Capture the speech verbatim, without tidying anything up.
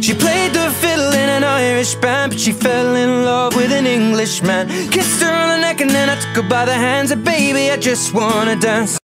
She played the fiddle in an Irish band, but she fell in love with an Englishman. Kissed her on the neck and then I took her by the hands. And baby, I just wanna dance.